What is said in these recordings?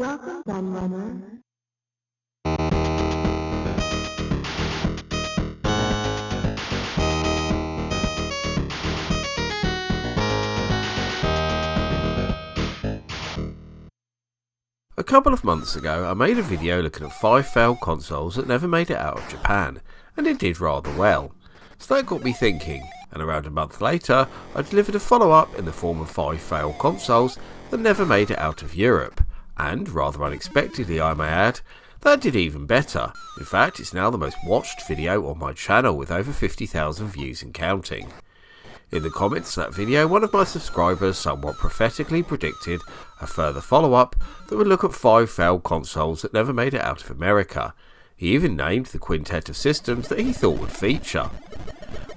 Welcome, Gun Runner. A couple of months ago, I made a video looking at 5 failed consoles that never made it out of Japan, and it did rather well. So that got me thinking, and around a month later, I delivered a follow-up in the form of 5 failed consoles that never made it out of Europe. And, rather unexpectedly I may add, that did even better. In fact, it's now the most watched video on my channel with over 50,000 views and counting. In the comments of that video, one of my subscribers somewhat prophetically predicted a further follow-up that would look at 5 failed consoles that never made it out of America. He even named the quintet of systems that he thought would feature.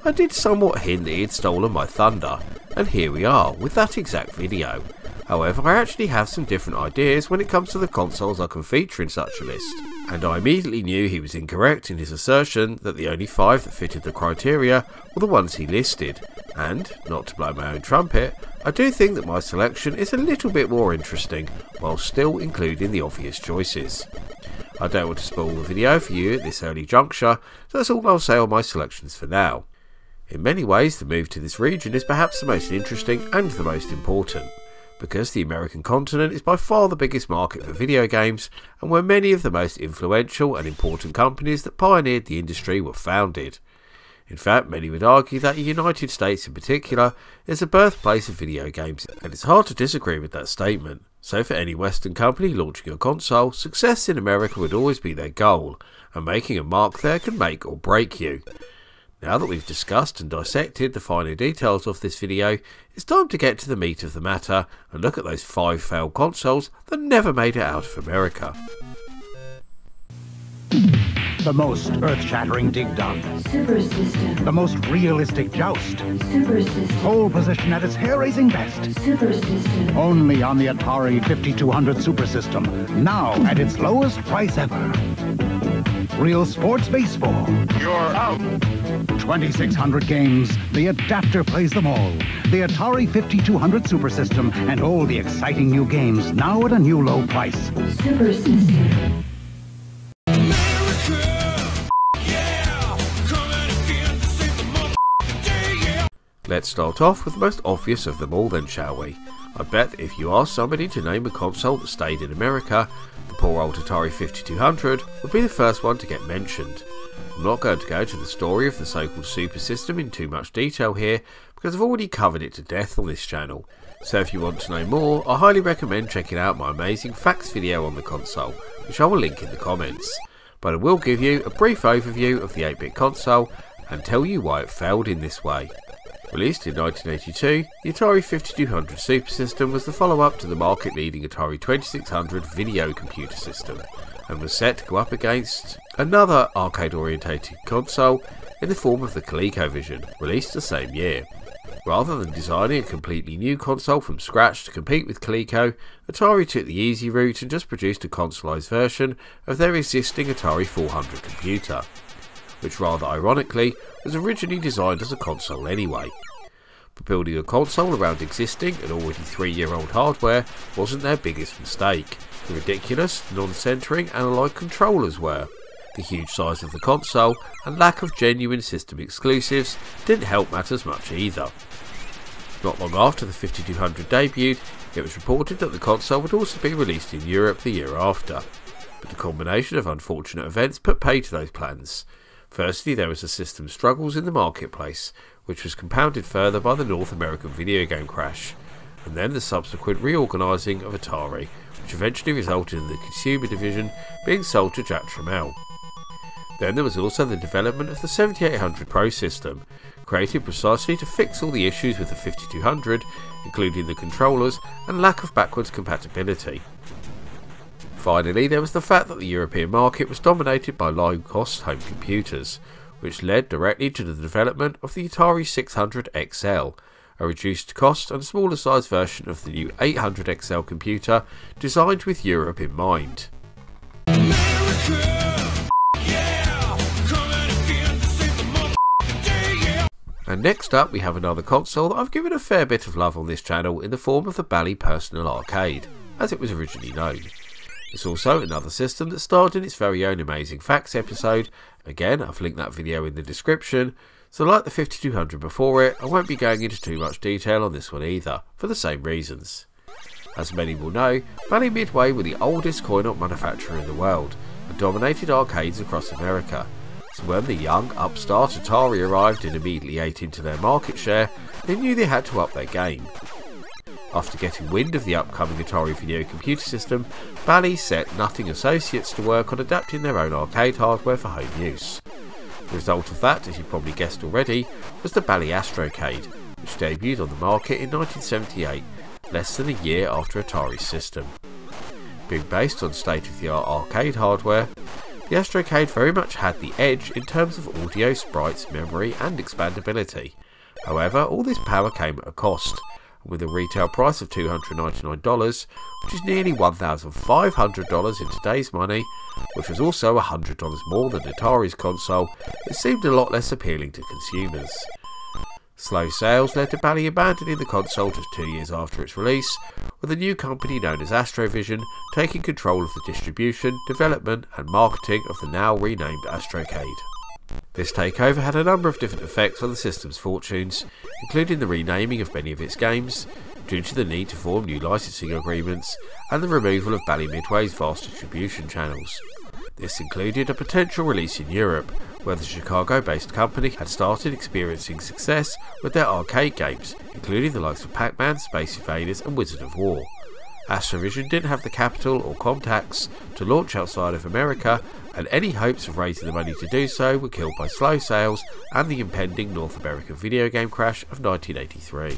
I did somewhat hint that he had stolen my thunder, and here we are with that exact video. However, I actually have some different ideas when it comes to the consoles I can feature in such a list, and I immediately knew he was incorrect in his assertion that the only 5 that fitted the criteria were the ones he listed, and, not to blow my own trumpet, I do think that my selection is a little bit more interesting while still including the obvious choices. I don't want to spoil the video for you at this early juncture, so that's all I'll say on my selections for now. In many ways, the move to this region is perhaps the most interesting and the most important, because the American continent is by far the biggest market for video games and where many of the most influential and important companies that pioneered the industry were founded. In fact, many would argue that the United States in particular is the birthplace of video games, and it's hard to disagree with that statement. So for any Western company launching a console, success in America would always be their goal, and making a mark there can make or break you. Now that we've discussed and dissected the finer details of this video, it's time to get to the meat of the matter and look at those 5 failed consoles that never made it out of America. The most earth-shattering dig-dug. Super System. The most realistic joust. Super System. Pole position at its hair-raising best. Super System. Only on the Atari 5200 Super System, now at its lowest price ever. Real sports baseball. You're out. 2600 games. The adapter plays them all. The Atari 5200 Super System and all the exciting new games now at a new low price. Super System. America! Yeah! Come out again to save the motherfucking day, yeah! Let's start off with the most obvious of them all then, shall we? I bet that if you asked somebody to name a console that stayed in America, the poor old Atari 5200 would be the first one to get mentioned. I'm not going to go to the story of the so-called Super System in too much detail here, because I've already covered it to death on this channel, so if you want to know more, I highly recommend checking out my amazing facts video on the console, which I will link in the comments. But I will give you a brief overview of the 8-bit console and tell you why it failed in this way. Released in 1982, the Atari 5200 Super System was the follow-up to the market-leading Atari 2600 video computer system, and was set to go up against another arcade-orientated console in the form of the ColecoVision, released the same year. Rather than designing a completely new console from scratch to compete with Coleco, Atari took the easy route and just produced a consoleized version of their existing Atari 400 computer, which rather ironically was originally designed as a console anyway. But building a console around existing and already 3-year-old hardware wasn't their biggest mistake. The ridiculous, non-centering analog controllers were. The huge size of the console and lack of genuine system exclusives didn't help matters much either. Not long after the 5200 debuted, it was reported that the console would also be released in Europe the year after. But the combination of unfortunate events put pay to those plans. Firstly, there was the system's struggles in the marketplace, which was compounded further by the North American video game crash, and then the subsequent reorganising of Atari, which eventually resulted in the consumer division being sold to Jack Tramiel. Then there was also the development of the 7800 Pro system, created precisely to fix all the issues with the 5200, including the controllers and lack of backwards compatibility. Finally, there was the fact that the European market was dominated by low-cost home computers, which led directly to the development of the Atari 600XL, a reduced-cost and smaller-sized version of the new 800XL computer designed with Europe in mind. America! Yeah! Come out again to save the motherfucking day, yeah! And next up, we have another console that I've given a fair bit of love on this channel in the form of the Bally Personal Arcade, as it was originally known. It's also another system that starred in its very own Amazing Facts episode. Again, I've linked that video in the description. So like the 5200 before it, I won't be going into too much detail on this one either, for the same reasons. As many will know, Bally Midway were the oldest coin-op manufacturer in the world, and dominated arcades across America. So when the young, upstart Atari arrived and immediately ate into their market share, they knew they had to up their game. After getting wind of the upcoming Atari video computer system, Bally set Nutting Associates to work on adapting their own arcade hardware for home use. The result of that, as you probably guessed already, was the Bally Astrocade, which debuted on the market in 1978, less than a year after Atari's system. Being based on state-of-the-art arcade hardware, the Astrocade very much had the edge in terms of audio, sprites, memory and expandability. However, all this power came at a cost, with a retail price of $299, which is nearly $1,500 in today's money, which was also $100 more than Atari's console, it seemed a lot less appealing to consumers. Slow sales led to Bally abandoning the console just 2 years after its release, with a new company known as Astrovision taking control of the distribution, development and marketing of the now renamed Astrocade. This takeover had a number of different effects on the system's fortunes, including the renaming of many of its games, due to the need to form new licensing agreements, and the removal of Bally Midway's vast distribution channels. This included a potential release in Europe, where the Chicago-based company had started experiencing success with their arcade games, including the likes of Pac-Man, Space Invaders and Wizard of War. Astrovision didn't have the capital or contacts to launch outside of America, and any hopes of raising the money to do so were killed by slow sales and the impending North American video game crash of 1983.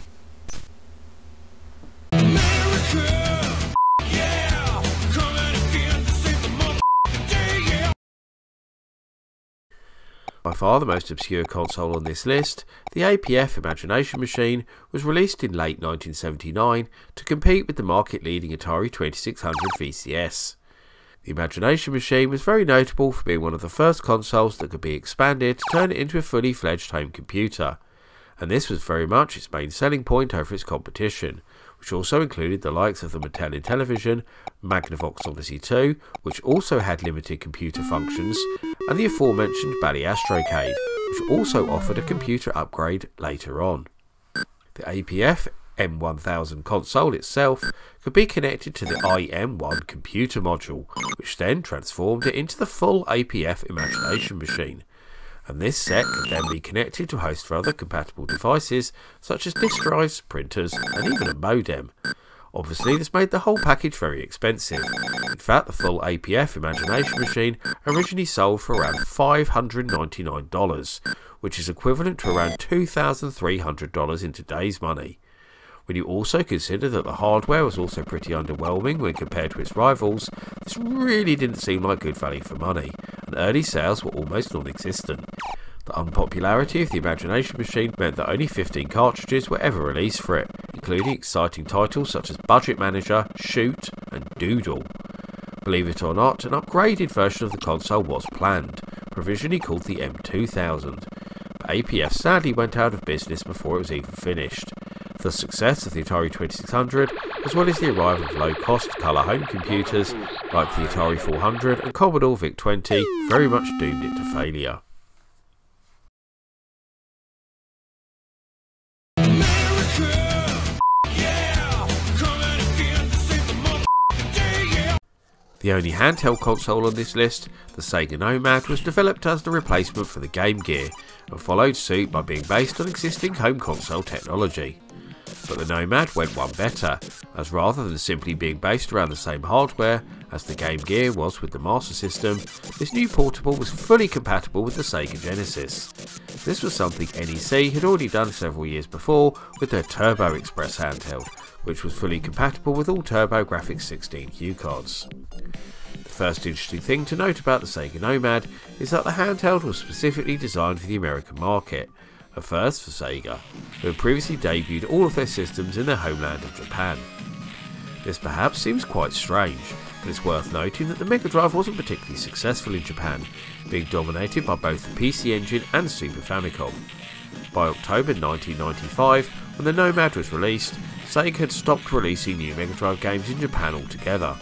America, yeah, come out again to see the motherfucking day, yeah. By far the most obscure console on this list, the APF Imagination Machine was released in late 1979 to compete with the market-leading Atari 2600 VCS. The Imagination Machine was very notable for being one of the first consoles that could be expanded to turn it into a fully fledged home computer, and this was very much its main selling point over its competition, which also included the likes of the Mattel Intellivision, Magnavox Odyssey 2, which also had limited computer functions, and the aforementioned Bally Astrocade, which also offered a computer upgrade later on. The APF M1000 console itself could be connected to the IM1 computer module, which then transformed it into the full APF Imagination Machine, and this set could then be connected to a host of other compatible devices such as disk drives, printers and even a modem. Obviously this made the whole package very expensive. In fact, the full APF Imagination Machine originally sold for around $599, which is equivalent to around $2,300 in today's money. When you also consider that the hardware was also pretty underwhelming when compared to its rivals, this really didn't seem like good value for money, and early sales were almost non-existent. The unpopularity of the Imagination Machine meant that only 15 cartridges were ever released for it, including exciting titles such as Budget Manager, Shoot and Doodle. Believe it or not, an upgraded version of the console was planned, provisionally called the M2000, but APF sadly went out of business before it was even finished. The success of the Atari 2600, as well as the arrival of low-cost colour home computers like the Atari 400 and Commodore VIC-20, very much doomed it to failure. America, yeah, come out again to see the motherfucking day, yeah. The only handheld console on this list, the Sega Nomad, was developed as the replacement for the Game Gear and followed suit by being based on existing home console technology. But the Nomad went one better, as rather than simply being based around the same hardware as the Game Gear was with the Master System, this new portable was fully compatible with the Sega Genesis. This was something NEC had already done several years before with their Turbo Express handheld, which was fully compatible with all TurboGrafx-16 Q cards. The first interesting thing to note about the Sega Nomad is that the handheld was specifically designed for the American market, a first for Sega, who had previously debuted all of their systems in their homeland of Japan. This perhaps seems quite strange, but it's worth noting that the Mega Drive wasn't particularly successful in Japan, being dominated by both the PC Engine and Super Famicom. By October 1995, when the Nomad was released, Sega had stopped releasing new Mega Drive games in Japan altogether.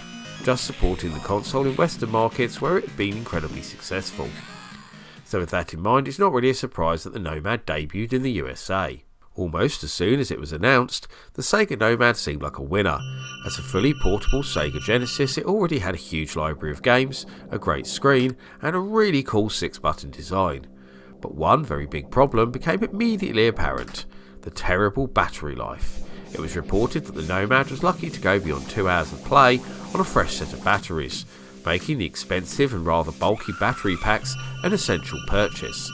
just supporting the console in Western markets where it had been incredibly successful. So with that in mind, it's not really a surprise that the Nomad debuted in the USA. Almost as soon as it was announced, the Sega Nomad seemed like a winner. As a fully portable Sega Genesis, it already had a huge library of games, a great screen, and a really cool 6-button design. But one very big problem became immediately apparent: the terrible battery life. It was reported that the Nomad was lucky to go beyond 2 hours of play on a fresh set of batteries, making the expensive and rather bulky battery packs an essential purchase,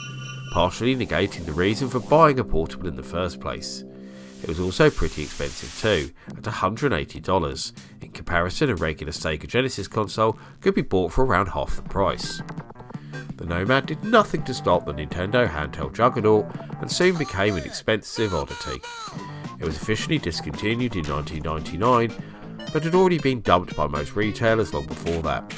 partially negating the reason for buying a portable in the first place. It was also pretty expensive too, at $180. In comparison, a regular Sega Genesis console could be bought for around half the price. The Nomad did nothing to stop the Nintendo handheld juggernaut and soon became an expensive oddity. It was officially discontinued in 1999, but had already been dumped by most retailers long before that.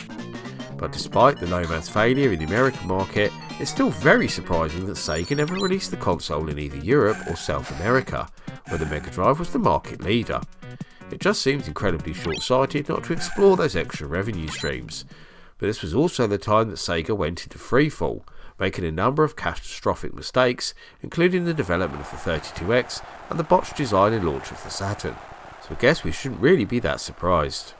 But despite the Nomad's failure in the American market, it's still very surprising that Sega never released the console in either Europe or South America, where the Mega Drive was the market leader. It just seems incredibly short-sighted not to explore those extra revenue streams. But this was also the time that Sega went into freefall, making a number of catastrophic mistakes, including the development of the 32X and the botched design and launch of the Saturn. So I guess we shouldn't really be that surprised.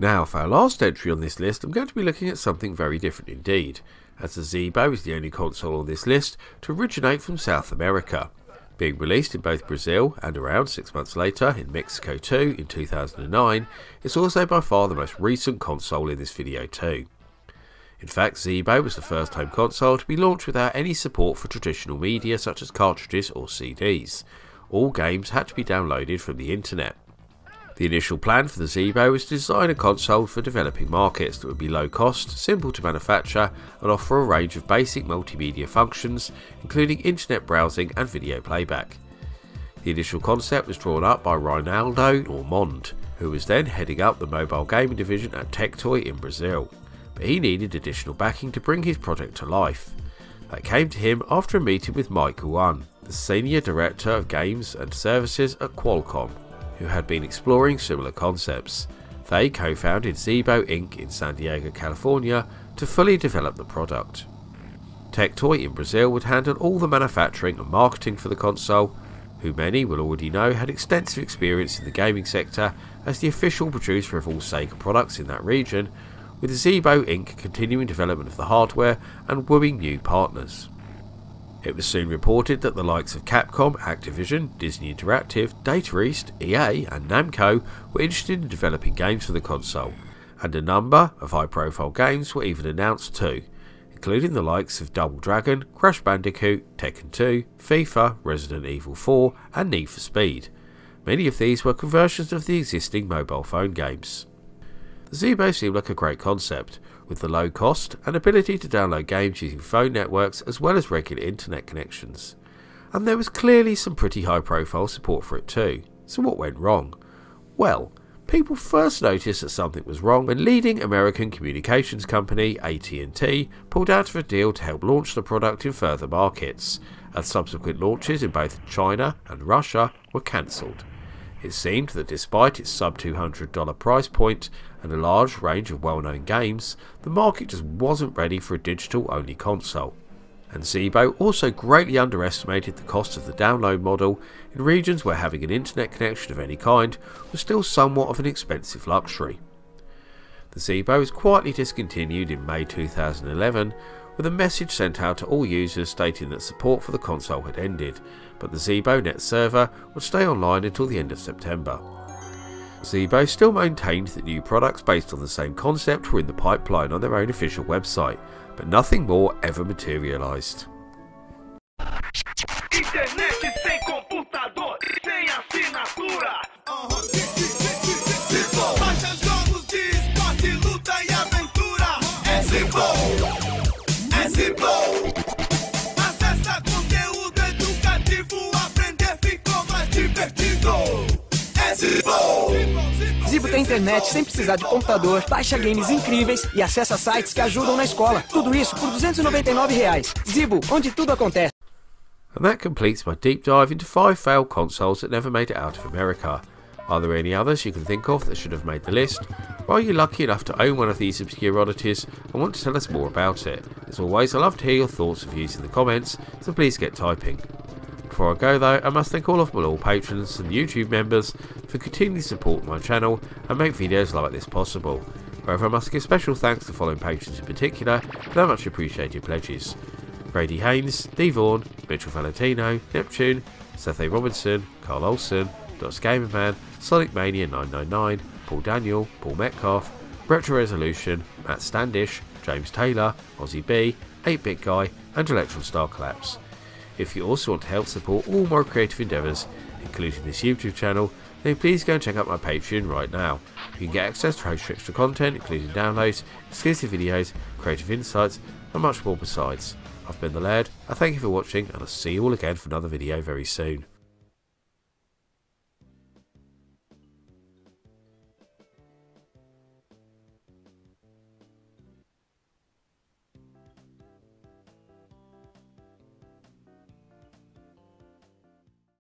Now, for our last entry on this list, I'm going to be looking at something very different indeed, as the Zeebo is the only console on this list to originate from South America, being released in both Brazil and, around 6 months later, in Mexico too in 2009. It's also by far the most recent console in this video too. In fact, Zeebo was the first home console to be launched without any support for traditional media such as cartridges or CDs. All games had to be downloaded from the internet. The initial plan for the Zeebo was to design a console for developing markets that would be low cost, simple to manufacture, and offer a range of basic multimedia functions, including internet browsing and video playback. The initial concept was drawn up by Reinaldo Ormonde, who was then heading up the mobile gaming division at Tectoy in Brazil, but he needed additional backing to bring his project to life. That came to him after a meeting with Mike Guan, the Senior Director of Games and Services at Qualcomm, who had been exploring similar concepts. They co-founded Zeebo Inc. in San Diego, California to fully develop the product. Tectoy in Brazil would handle all the manufacturing and marketing for the console, who many will already know had extensive experience in the gaming sector as the official producer of all Sega products in that region, with Zeebo Inc. continuing development of the hardware and wooing new partners. It was soon reported that the likes of Capcom, Activision, Disney Interactive, Data East, EA and Namco were interested in developing games for the console, and a number of high-profile games were even announced too, including the likes of Double Dragon, Crash Bandicoot, Tekken 2, FIFA, Resident Evil 4 and Need for Speed. Many of these were conversions of the existing mobile phone games. The Zeebo seemed like a great concept, with the low cost and ability to download games using phone networks as well as regular internet connections. And there was clearly some pretty high profile support for it too. So what went wrong? Well, people first noticed that something was wrong when leading American communications company AT&T pulled out of a deal to help launch the product in further markets, and subsequent launches in both China and Russia were cancelled. It seemed that despite its sub-$200 price point and a large range of well-known games, the market just wasn't ready for a digital-only console. And Zeebo also greatly underestimated the cost of the download model in regions where having an internet connection of any kind was still somewhat of an expensive luxury. The Zeebo was quietly discontinued in May 2011, with a message sent out to all users stating that support for the console had ended, but the Zeebo Net server would stay online until the end of September. Zeebo still maintained that new products based on the same concept were in the pipeline on their own official website, but nothing more ever materialised. Zeebo tem internet sem precisar de computador, baixa games incríveis e acessa sites que ajudam na escola. Tudo isso por R$299. Zeebo, onde tudo acontece. And that completes my deep dive into 5 failed consoles that never made it out of America. Are there any others you can think of that should have made the list? Or are you lucky enough to own one of these obscure oddities and want to tell us more about it? As always, I love to hear your thoughts and views in the comments, so please get typing. Before I go though, I must thank all of my loyal patrons and YouTube members for continuing to support my channel and make videos like this possible. However, I must give special thanks to the following patrons in particular for their much appreciated pledges: Brady Haynes, D Vaughan, Mitchell Valentino, Neptune, Seth A. Robinson, Carl Olsen, Dots Gaming Man, Sonic Mania 999, Paul Daniel, Paul Metcalf, Retro Resolution, Matt Standish, James Taylor, Ozzy B, 8-Bit Guy and Electron Star Collapse. If you also want to help support all my creative endeavours, including this YouTube channel, then please go and check out my Patreon right now. You can get access to extra content including downloads, exclusive videos, creative insights and much more besides. I've been the Laird, I thank you for watching and I'll see you all again for another video very soon.